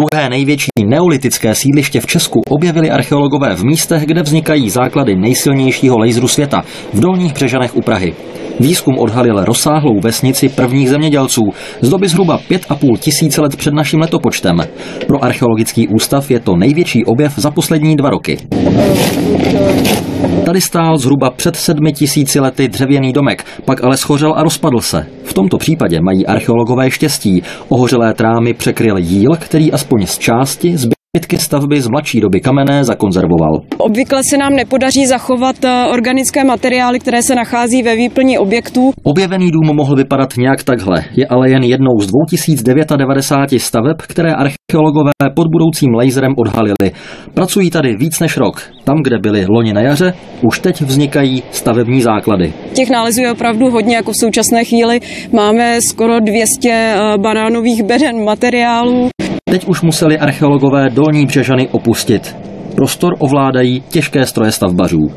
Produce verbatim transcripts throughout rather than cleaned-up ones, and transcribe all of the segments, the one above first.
Druhé největší neolitické sídliště v Česku objevili archeologové v místech, kde vznikají základy nejsilnějšího laseru světa, v Dolních Břežanech u Prahy. Výzkum odhalil rozsáhlou vesnici prvních zemědělců z doby zhruba pět a půl tisíce let před naším letopočtem. Pro archeologický ústav je to největší objev za poslední dva roky. Tady stál zhruba před sedmi tisíci lety dřevěný domek, pak ale schořel a rozpadl se. V tomto případě mají archeologové štěstí. Ohořelé trámy překryl jíl, který aspoň z části zbyl. Zbytky stavby z mladší doby kamenné zakonzervoval. Obvykle se nám nepodaří zachovat organické materiály, které se nachází ve výplni objektů. Objevený dům mohl vypadat nějak takhle. Je ale jen jednou z dvou tisíc devadesáti staveb, které archeologové pod budoucím laserem odhalili. Pracují tady víc než rok. Tam, kde byly loni na jaře, už teď vznikají stavební základy. Těch nálezů je opravdu hodně, jako v současné chvíli. Máme skoro dvě stě banánových beden materiálů. Teď už museli archeologové Dolní Břežany opustit. Prostor ovládají těžké stroje stavbařů.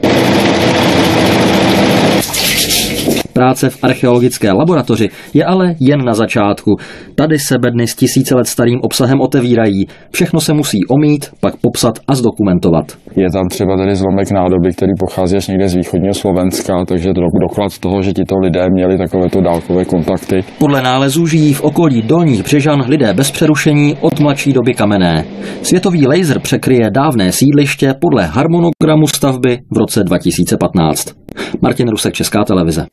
Práce v archeologické laboratoři je ale jen na začátku. Tady se bedny s tisíce let starým obsahem otevírají. Všechno se musí omít, pak popsat a zdokumentovat. Je tam třeba tady zlomek nádoby, který pochází až někde z východního Slovenska, takže doklad toho, že tito lidé měli takovéto dálkové kontakty. Podle nálezů žijí v okolí Dolních Břežan lidé bez přerušení od mladší doby kamenné. Světový laser překryje dávné sídliště podle harmonogramu stavby v roce dva tisíce patnáct. Martin Rusek, Česká televize.